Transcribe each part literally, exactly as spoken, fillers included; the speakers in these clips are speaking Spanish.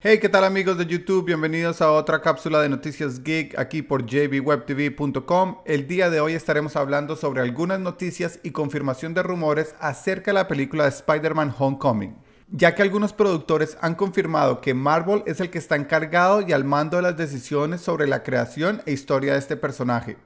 Hey, ¿qué tal amigos de YouTube? Bienvenidos a otra cápsula de Noticias Geek aquí por j b web t v punto com. El día de hoy estaremos hablando sobre algunas noticias y confirmación de rumores acerca de la película de Spider-Man Homecoming, ya que algunos productores han confirmado que Marvel es el que está encargado y al mando de las decisiones sobre la creación e historia de este personaje.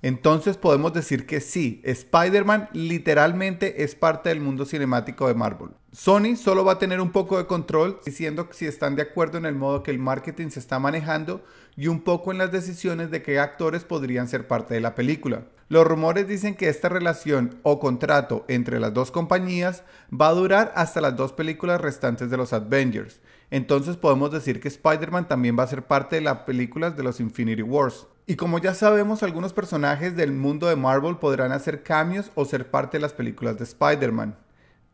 Entonces podemos decir que sí, Spider-Man literalmente es parte del mundo cinemático de Marvel. Sony solo va a tener un poco de control, diciendo si están de acuerdo en el modo que el marketing se está manejando y un poco en las decisiones de qué actores podrían ser parte de la película. Los rumores dicen que esta relación o contrato entre las dos compañías va a durar hasta las dos películas restantes de los Avengers. Entonces podemos decir que Spider-Man también va a ser parte de las películas de los Infinity Wars. Y como ya sabemos, algunos personajes del mundo de Marvel podrán hacer cambios o ser parte de las películas de Spider-Man.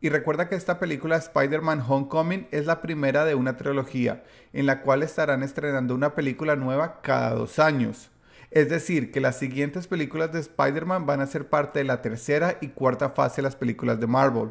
Y recuerda que esta película Spider-Man Homecoming es la primera de una trilogía, en la cual estarán estrenando una película nueva cada dos años. Es decir, que las siguientes películas de Spider-Man van a ser parte de la tercera y cuarta fase de las películas de Marvel.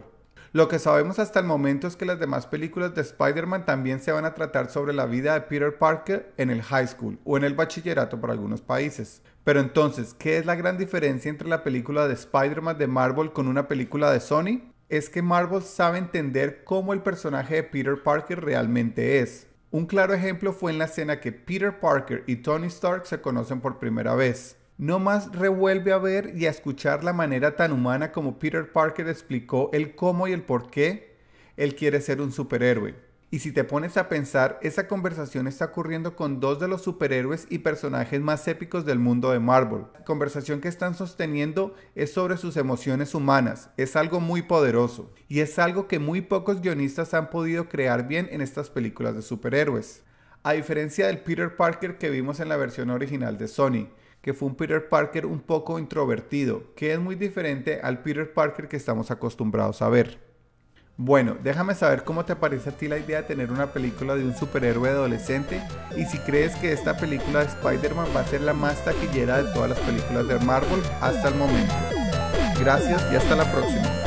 Lo que sabemos hasta el momento es que las demás películas de Spider-Man también se van a tratar sobre la vida de Peter Parker en el high school o en el bachillerato para algunos países. Pero entonces, ¿qué es la gran diferencia entre la película de Spider-Man de Marvel con una película de Sony? Es que Marvel sabe entender cómo el personaje de Peter Parker realmente es. Un claro ejemplo fue en la escena que Peter Parker y Tony Stark se conocen por primera vez. No más revuelve a ver y a escuchar la manera tan humana como Peter Parker explicó el cómo y el por qué él quiere ser un superhéroe. Y si te pones a pensar, esa conversación está ocurriendo con dos de los superhéroes y personajes más épicos del mundo de Marvel. La conversación que están sosteniendo es sobre sus emociones humanas, es algo muy poderoso y es algo que muy pocos guionistas han podido crear bien en estas películas de superhéroes. A diferencia del Peter Parker que vimos en la versión original de Sony, que fue un Peter Parker un poco introvertido, que es muy diferente al Peter Parker que estamos acostumbrados a ver. Bueno, déjame saber cómo te parece a ti la idea de tener una película de un superhéroe adolescente y si crees que esta película de Spider-Man va a ser la más taquillera de todas las películas de Marvel hasta el momento. Gracias y hasta la próxima.